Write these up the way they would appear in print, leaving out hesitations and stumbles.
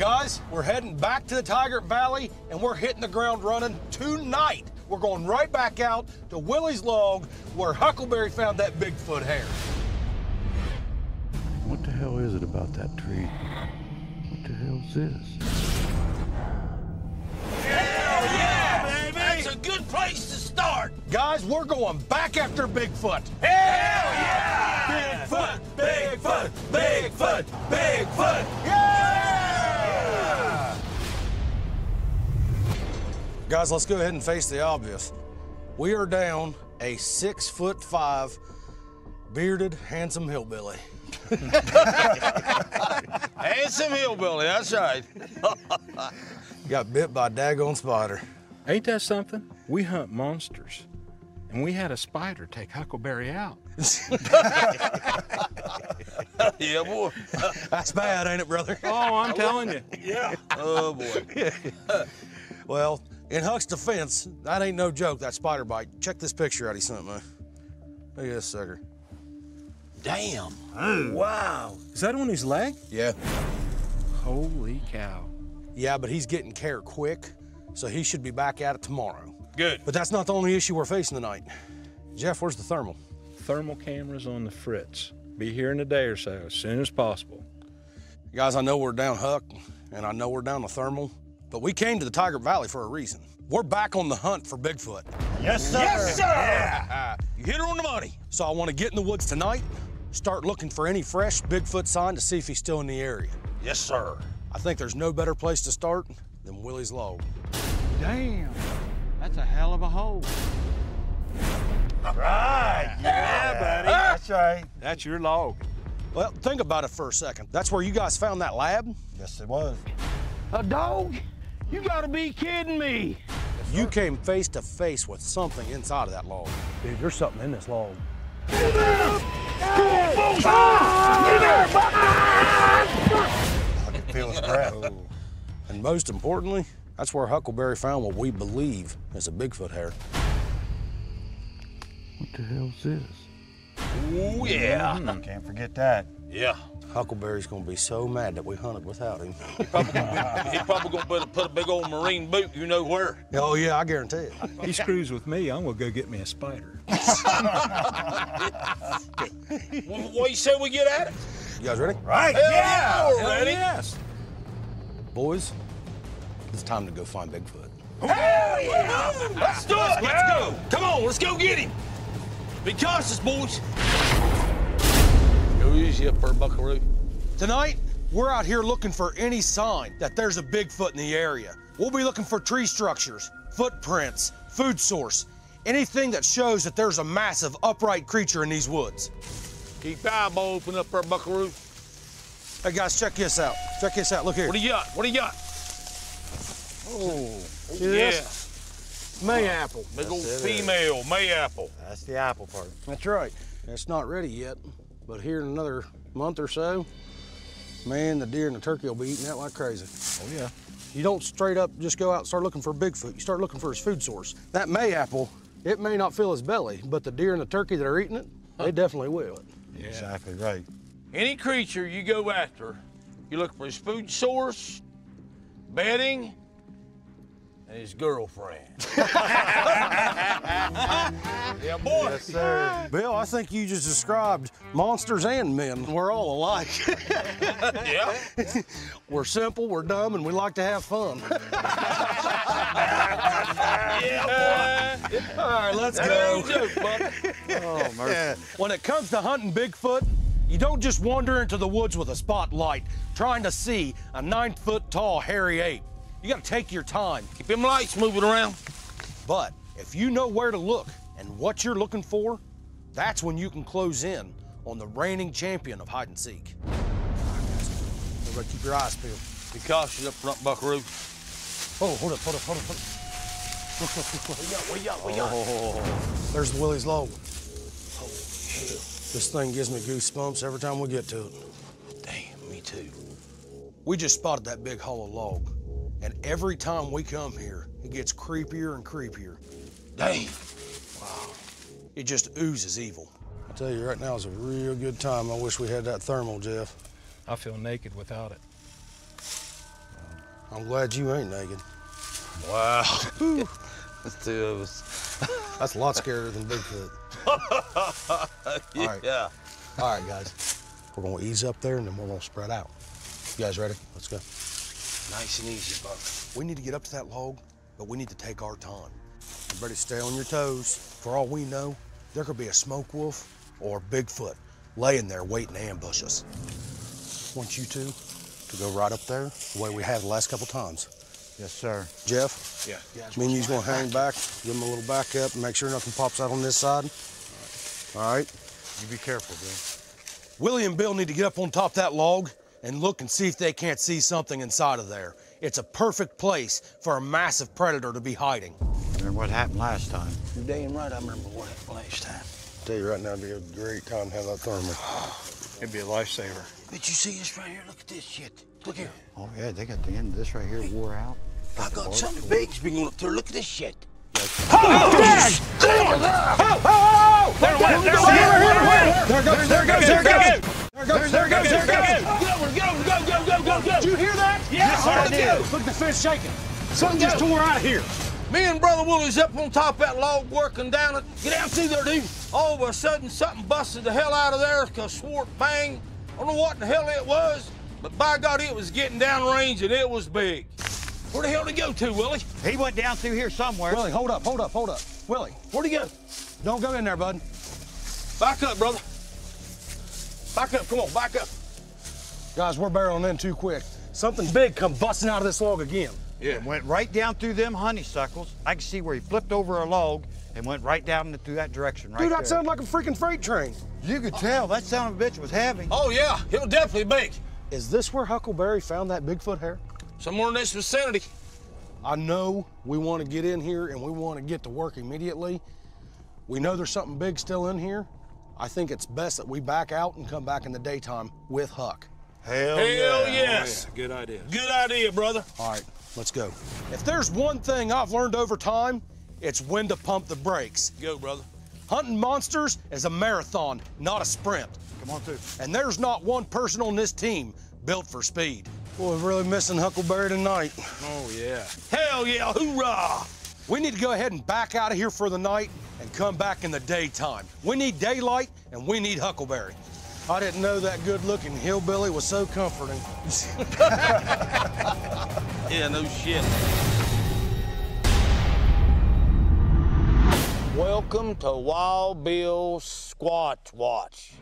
Guys, we're heading back to the Tygart Valley, and we're hitting the ground running tonight. We're going right back out to Willie's Log, where Huckleberry found that Bigfoot hair. What the hell is it about that tree? What the hell is this? Hell yeah, baby! That's a good place to start. Guys, we're going back after Bigfoot. Hell yeah! Bigfoot! Bigfoot! Bigfoot! Bigfoot! Yeah! Guys, let's go ahead and face the obvious. We are down a 6'5", bearded, handsome hillbilly. Handsome hillbilly, that's right. Got bit by a daggone spider. Ain't that something? We hunt monsters, and we had a spider take Huckleberry out. Yeah, boy. That's bad, ain't it, brother? Oh, I'm telling you. Yeah. Oh, boy. Well, in Huck's defense, that ain't no joke, that spider bite. Check this picture out he sent me. Look at this sucker. Damn. Oh. Wow. Is that on his leg? Yeah. Holy cow. Yeah, but he's getting care quick, so he should be back at it tomorrow. Good. But that's not the only issue we're facing tonight. Jeff, where's the thermal? Thermal camera's on the fritz. Be here in a day or so, as soon as possible. Guys, I know we're down Huck, and I know we're down the thermal, but we came to the Tygart Valley for a reason. We're back on the hunt for Bigfoot. Yes, sir. Yes, sir! Yeah. You hit her on the money. So I want to get in the woods tonight, start looking for any fresh Bigfoot sign to see if he's still in the area. Yes, sir. I think there's no better place to start than Willie's Log. Damn, that's a hell of a hole. Right, yeah, buddy, that's right. That's your log. Well, think about it for a second. That's where you guys found that lab? Yes, it was. A dog? You gotta be kidding me. Yes, you came face to face with something inside of that log. Dude, there's something in this log. Oh. And most importantly, that's where Huckleberry found what we believe is a Bigfoot hair. What the hell is this? Oh, yeah. Can't forget that. Yeah. Huckleberry's going to be so mad that we hunted without him. He's probably going to put a big old marine boot you know where. Oh, yeah, I guarantee it. He screws with me, I'm going to go get me a spider. What you say we get at it? You guys ready? Right. Yeah. We're ready. Yes. Boys, it's time to go find Bigfoot. Hell yeah! Let's do it! Let's go! Come on, let's go get him! Be cautious, boys! Go easy up there, Buckaroo. Tonight, we're out here looking for any sign that there's a Bigfoot in the area. We'll be looking for tree structures, footprints, food source, anything that shows that there's a massive upright creature in these woods. Keep your eyeball open up there, Buckaroo. Hey, guys, check this out. Check this out. Look here. What do you got? What do you got? Oh, see this? Yeah. Mayapple. Big old female mayapple. That's the apple part. That's right. It's not ready yet, but here in another month or so, man, the deer and the turkey will be eating that like crazy. Oh, yeah. You don't straight up just go out and start looking for Bigfoot. You start looking for his food source. That mayapple, it may not fill his belly, but the deer and the turkey that are eating it, they definitely will. Yeah. Exactly right. Any creature you go after, you look for his food source, bedding, and his girlfriend. Yeah, boy. Yes, sir. Bill, I think you just described monsters and men. We're all alike. Yeah. We're simple, we're dumb, and we like to have fun. Yeah, boy. All right, let's go. Oh, mercy. When it comes to hunting Bigfoot, you don't just wander into the woods with a spotlight trying to see a 9-foot-tall hairy ape. You gotta take your time. Keep them lights moving around. But if you know where to look and what you're looking for, that's when you can close in on the reigning champion of hide and seek. All right, guys. Everybody keep your eyes peeled. Be cautious up front, Buckaroo. Oh, hold up, hold up, hold up, hold up. What do you got, what do you got? Oh. There's the Willie's Log. Holy shit. This thing gives me goosebumps every time we get to it. Damn, me too. We just spotted that big hollow log, and every time we come here, it gets creepier and creepier. Damn. Wow. It just oozes evil. I tell you, right now is a real good time. I wish we had that thermal, Jeff. I feel naked without it. I'm glad you ain't naked. Wow. That's two of us. That's a lot scarier than Bigfoot. Yeah. All right, guys. We're going to ease up there, and then we're going to spread out. You guys ready? Let's go. Nice and easy, Buck. We need to get up to that log, but we need to take our time. You better stay on your toes. For all we know, there could be a smoke wolf or Bigfoot laying there waiting to ambush us. I want you two to go right up there the way we have the last couple times. Yes, sir. Jeff? Yeah. Me and you's going to hang back, give him a little back up, and make sure nothing pops out on this side. All right? You be careful, Bill. Willie and Bill need to get up on top of that log and look and see if they can't see something inside of there. It's a perfect place for a massive predator to be hiding. Remember what happened last time? You're damn right I remember what happened last time. I'll tell you right now, it'd be a great time to have that thermal. It'd be a lifesaver. Did you see this right here? Look at this shit. Look here. Oh, yeah, they got the end of this right here wore out. I got something big's been up there. Look at this shit. Oh, Dad! Oh! There it goes! Go! Did you hear that? Yes, I did. Look at the fence shaking. Something just tore out of here. Me and Brother Willie's up on top of that log working down it. Get down through there, dude. All of a sudden, something busted the hell out of there. Cause swore bang. I don't know what in the hell it was, but by God, it was getting downrange and it was big. Where the hell did he go to, Willie? He went down through here somewhere. Willie, hold up. Willie, where'd he go? Don't go in there, bud. Back up, brother. Back up, come on, back up. Guys, we're barreling in too quick. Something big come busting out of this log again. Yeah. It went right down through them honeysuckles. I can see where he flipped over a log and went right down through that direction right there. Dude, that sounded like a freaking freight train. You could tell. That son of a bitch was heavy. Oh, yeah. It was definitely big. Is this where Huckleberry found that Bigfoot hair? Somewhere in this vicinity. I know we want to get in here and we want to get to work immediately. We know there's something big still in here. I think it's best that we back out and come back in the daytime with Huck. Hell yes. Oh, yeah. Good idea. Good idea, brother. All right, let's go. If there's one thing I've learned over time, it's when to pump the brakes. Go, brother. Hunting monsters is a marathon, not a sprint. Come on through. And there's not one person on this team built for speed. Boy, we're really missing Huckleberry tonight. Oh, yeah. Hell yeah, hoorah! We need to go ahead and back out of here for the night and come back in the daytime. We need daylight and we need Huckleberry. I didn't know that good-looking hillbilly was so comforting. Yeah, no shit. Welcome to Wild Bill Squatch Watch.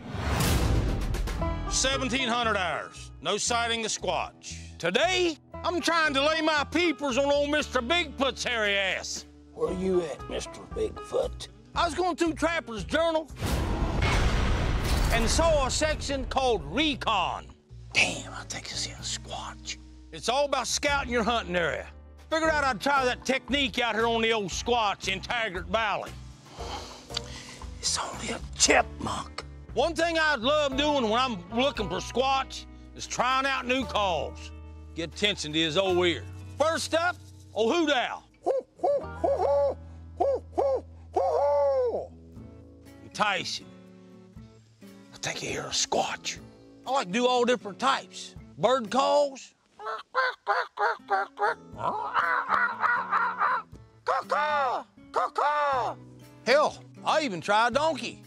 1,700 hours, no sighting of Squatch. Today, I'm trying to lay my peepers on old Mr. Bigfoot's hairy ass. Where you at, Mr. Bigfoot? I was going through Trapper's Journal and saw a section called Recon. Damn, I think I see a Squatch. It's all about scouting your hunting area. Figured out I'd try that technique out here on the old Squatch in Tygart Valley. It's only a chipmunk. One thing I love doing when I'm looking for Squatch is trying out new calls. Get attention to his old ear. First up, old hoot owl. Entice you. I think you hear a Squatch. I like to do all different types. Bird calls. Hell, I even try a donkey.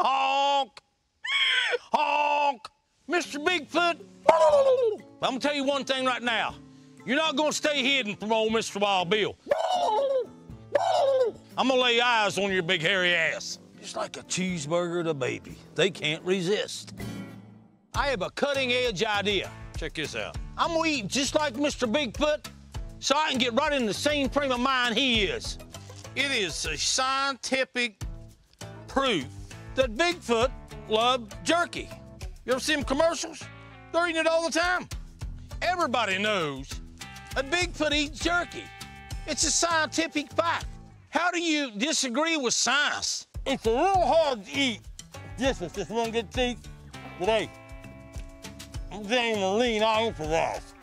Honk! Honk! Mr. Bigfoot! I'm gonna tell you one thing right now. You're not gonna stay hidden from old Mr. Wild Bill. I'm gonna lay eyes on your big hairy ass. Just like a cheeseburger to baby. They can't resist. I have a cutting edge idea. Check this out. I'm gonna eat just like Mr. Bigfoot so I can get right in the same frame of mind he is. It is a scientific proof that Bigfoot loved jerky. You ever see them commercials? They're eating it all the time. Everybody knows that Bigfoot eats jerky. It's a scientific fact. How do you disagree with science? It's a little hard to eat. This is just one good thing. But hey, I'm getting lean all for that.